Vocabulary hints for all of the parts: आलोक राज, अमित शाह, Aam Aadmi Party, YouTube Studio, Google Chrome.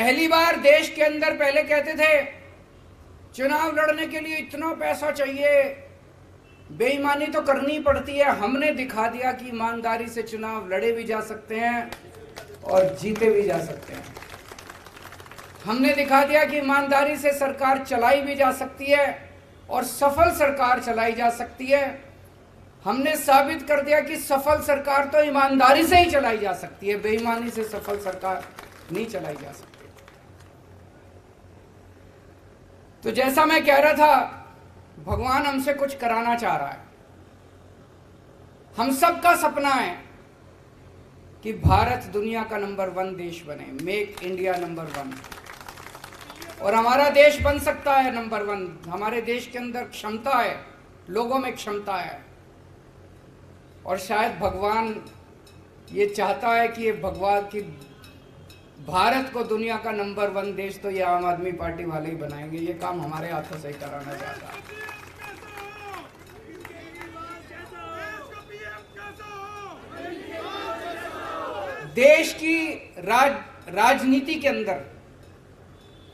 पहली बार देश के अंदर पहले कहते थे चुनाव लड़ने के लिए इतना पैसा चाहिए, बेईमानी तो करनी पड़ती है। हमने दिखा दिया कि ईमानदारी से चुनाव लड़े भी जा सकते हैं और जीते भी जा सकते हैं। हमने दिखा दिया कि ईमानदारी से सरकार चलाई भी जा सकती है और सफल सरकार चलाई जा सकती है। हमने साबित कर दिया कि सफल सरकार तो ईमानदारी से ही चलाई जा सकती है, बेईमानी से सफल सरकार नहीं चलाई जा सकती। तो जैसा मैं कह रहा था, भगवान हमसे कुछ कराना चाह रहा है। हम सबका सपना है कि भारत दुनिया का नंबर 1 देश बने, मेक इंडिया नंबर 1, और हमारा देश बन सकता है नंबर 1। हमारे देश के अंदर क्षमता है, लोगों में क्षमता है, और शायद भगवान ये चाहता है कि ये भगवान की भारत को दुनिया का नंबर 1 देश तो ये आम आदमी पार्टी वाले ही बनाएंगे। ये काम हमारे हाथों से कराना चाहता है। देश की राजनीति के अंदर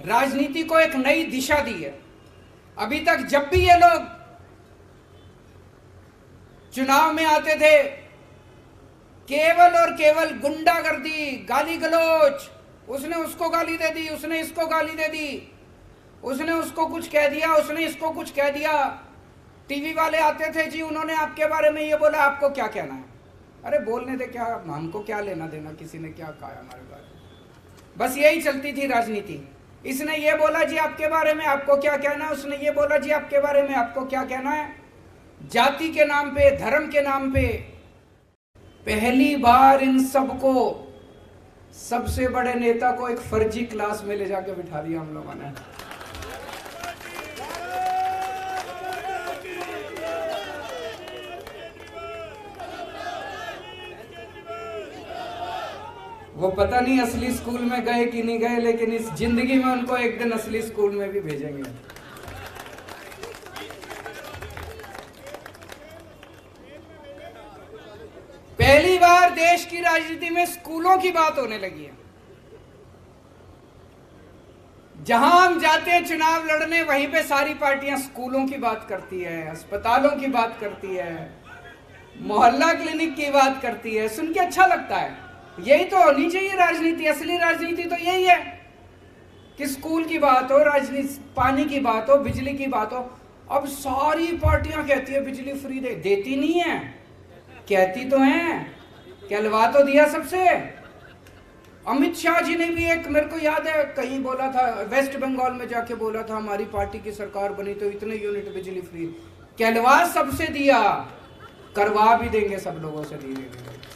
राजनीति को एक नई दिशा दी है। अभी तक जब भी ये लोग चुनाव में आते थे, केवल और केवल गुंडागर्दी, गाली गलौच, उसने उसको गाली दे दी, उसने इसको गाली दे दी, उसने उसको कुछ कह दिया, उसने इसको कुछ कह दिया। टीवी वाले आते थे, जी उन्होंने आपके बारे में ये बोला, आपको क्या कहना है? अरे बोलने दे, क्या हमको क्या लेना देना किसी ने क्या कहा हमारे बारे में। बस यही चलती थी राजनीति। इसने ये बोला जी आपके बारे में, आपको क्या कहना है? उसने ये बोला जी आपके बारे में, आपको क्या कहना है? जाति के नाम पे, धर्म के नाम पे पहली बार इन सबको, सबसे बड़े नेता को एक फर्जी क्लास में ले जाके बिठा दिया हम लोगों ने। वो पता नहीं असली स्कूल में गए कि नहीं गए, लेकिन इस जिंदगी में उनको एक दिन असली स्कूल में भी भेजेंगे। पहली बार देश की राजनीति में स्कूलों की बात होने लगी है। जहां हम जाते हैं चुनाव लड़ने, वहीं पे सारी पार्टियां स्कूलों की बात करती है, अस्पतालों की बात करती है, मोहल्ला क्लिनिक की बात करती है। सुन के अच्छा लगता है। यही तो होनी चाहिए राजनीति। असली राजनीति तो यही है कि स्कूल की बात हो, राजनीति पानी की बात हो, बिजली की बात हो। अब सारी पार्टियां कहती है बिजली फ्री देती नहीं है, कहती तो हैं, कहलवा तो दिया सबसे। अमित शाह जी ने भी एक, मेरे को याद है कहीं बोला था, वेस्ट बंगाल में जाके बोला था हमारी पार्टी की सरकार बनी तो इतने यूनिट बिजली फ्री, कहलवा सबसे दिया, करवा भी देंगे सब लोगों से धीरे धीरे।